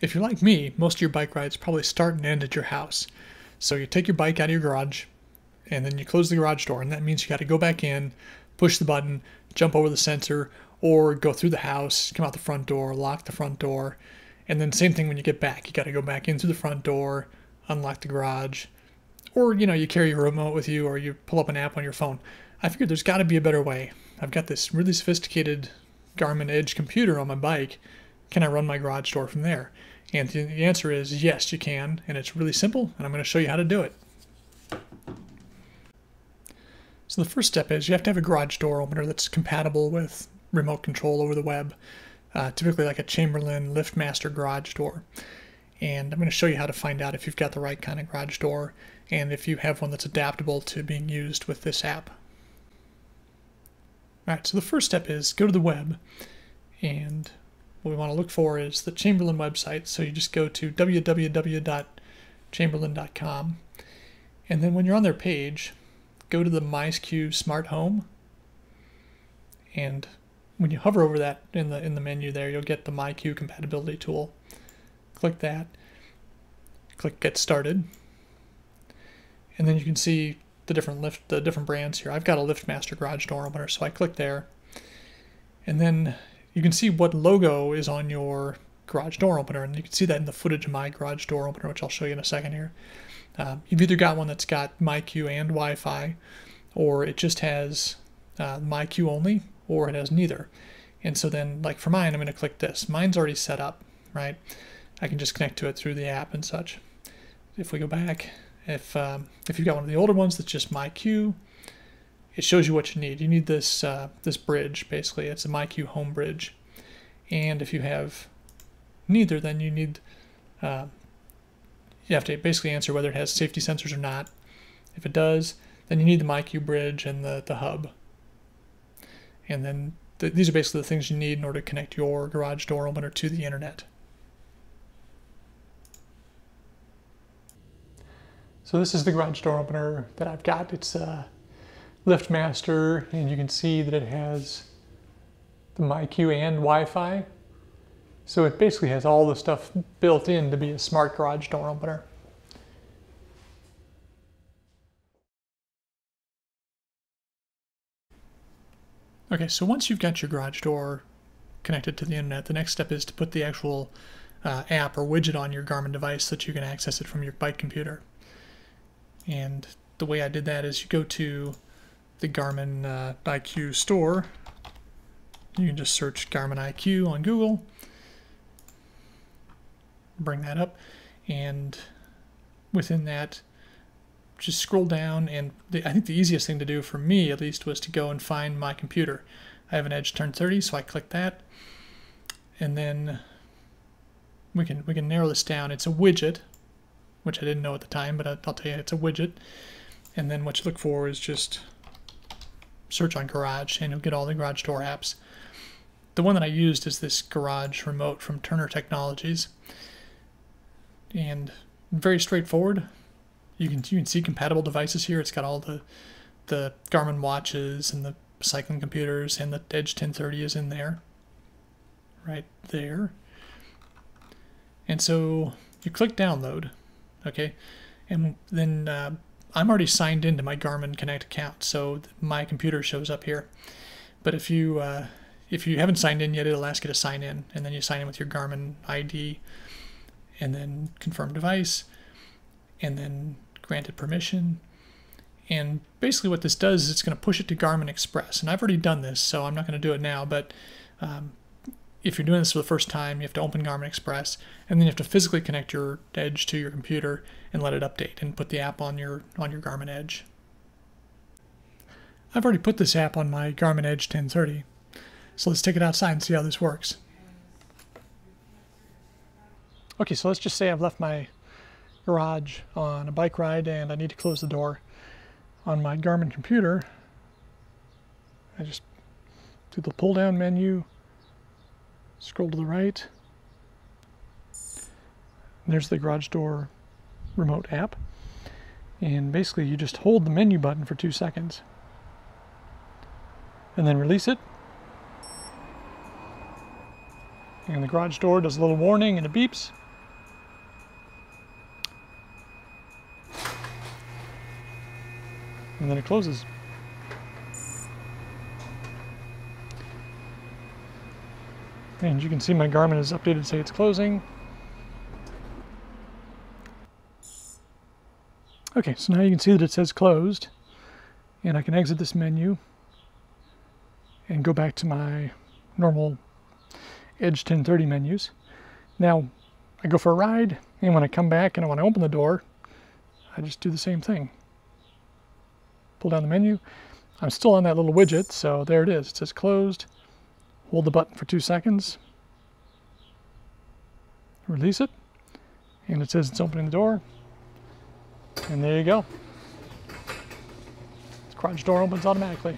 If you're like me, most of your bike rides probably start and end at your house. So you take your bike out of your garage, and then you close the garage door, and that means you got to go back in, push the button, jump over the sensor, or go through the house, come out the front door, lock the front door, and then same thing when you get back. You got to go back in through the front door, unlock the garage, or you carry your remote with you, or you pull up an app on your phone. I figured there's got to be a better way. I've got this really sophisticated Garmin Edge computer on my bike. Can I run my garage door from there? And the answer is yes, you can, and it's really simple, and I'm going to show you how to do it. So the first step is you have to have a garage door opener that's compatible with remote control over the web, typically like a Chamberlain LiftMaster garage door. And I'm going to show you how to find out if you've got the right kind of garage door and if you have one that's adaptable to being used with this app. Alright, so the first step is go to the web, and what we want to look for is the Chamberlain website. So you just go to www.chamberlain.com, and then when you're on their page, go to the MyQ Smart Home, and when you hover over that in the menu there, you'll get the MyQ compatibility tool. Click that, click Get Started, and then you can see the different brands here. I've got a LiftMaster garage door opener, so I click there, and then you can see what logo is on your garage door opener, and you can see that in the footage of my garage door opener, which I'll show you in a second here. You've either got one that's got MyQ and Wi-Fi, or it just has MyQ only, or it has neither. And so then, like for mine, I'm going to click this. Mine's already set up, right? I can just connect to it through the app and such. If we go back, if you've got one of the older ones that's just MyQ, it shows you what you need. You need this this bridge, basically. It's a MyQ home bridge. And if you have neither, then you need you have to basically answer whether it has safety sensors or not. If it does, then you need the MyQ bridge and the hub. And then these are basically the things you need in order to connect your garage door opener to the internet. So this is the garage door opener that I've got. It's a LiftMaster, and you can see that it has the MyQ and Wi-Fi. So it basically has all the stuff built in to be a smart garage door opener. Okay, so once you've got your garage door connected to the internet, the next step is to put the actual app or widget on your Garmin device so that you can access it from your bike computer. And the way I did that is you go to the Garmin IQ store. You can just search Garmin IQ on Google. Bring that up, and within that just scroll down, and I think the easiest thing to do for me at least was to go and find my computer. I have an Edge 1030, so I click that, and then we can narrow this down. It's a widget, which I didn't know at the time, but I'll tell you it's a widget. And then what you look for is just search on garage, and you'll get all the garage door apps. The one that I used is this garage remote from Turner Technologies, and very straightforward. You can see compatible devices here. It's got all the Garmin watches and the cycling computers, and the Edge 1030 is in there, right there. And so you click download, okay, and then I'm already signed into my Garmin Connect account, so my computer shows up here. But if you haven't signed in yet, it'll ask you to sign in, and then you sign in with your Garmin ID, and then confirm device, and then granted permission. And basically what this does is it's going to push it to Garmin Express, and I've already done this, so I'm not going to do it now, but if you're doing this for the first time, you have to open Garmin Express, and then you have to physically connect your Edge to your computer and let it update and put the app on your Garmin Edge. I've already put this app on my Garmin Edge 1030, so let's take it outside and see how this works. Okay, so let's just say I've left my garage on a bike ride and I need to close the door. On my Garmin computer, I just do the pull down menu, scroll to the right, and there's the garage door remote app, and basically you just hold the menu button for 2 seconds and then release it, and the garage door does a little warning and it beeps, and then it closes. And you can see my Garmin is updated to say it's closing. Okay, so now you can see that it says closed, and I can exit this menu and go back to my normal Edge 1030 menus. Now, I go for a ride, and when I come back and I want to open the door, I just do the same thing. Pull down the menu. I'm still on that little widget, so there it is. It says closed. Hold the button for 2 seconds. Release it, and it says it's opening the door. And there you go. The garage door opens automatically.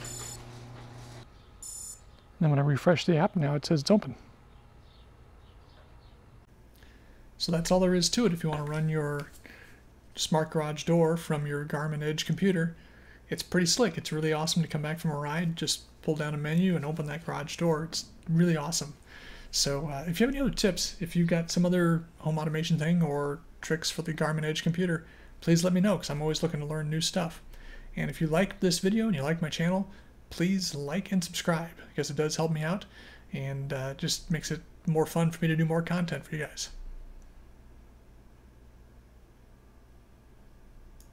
And then when I refresh the app, now it says it's open. So that's all there is to it. If you want to run your smart garage door from your Garmin Edge computer, it's pretty slick. It's really awesome to come back from a ride, just pull down a menu and open that garage door. It's really awesome. So if you have any other tips, if you've got some other home automation thing or tricks for the Garmin Edge computer, please let me know, because I'm always looking to learn new stuff. And if you like this video and you like my channel, please like and subscribe, because it does help me out and just makes it more fun for me to do more content for you guys.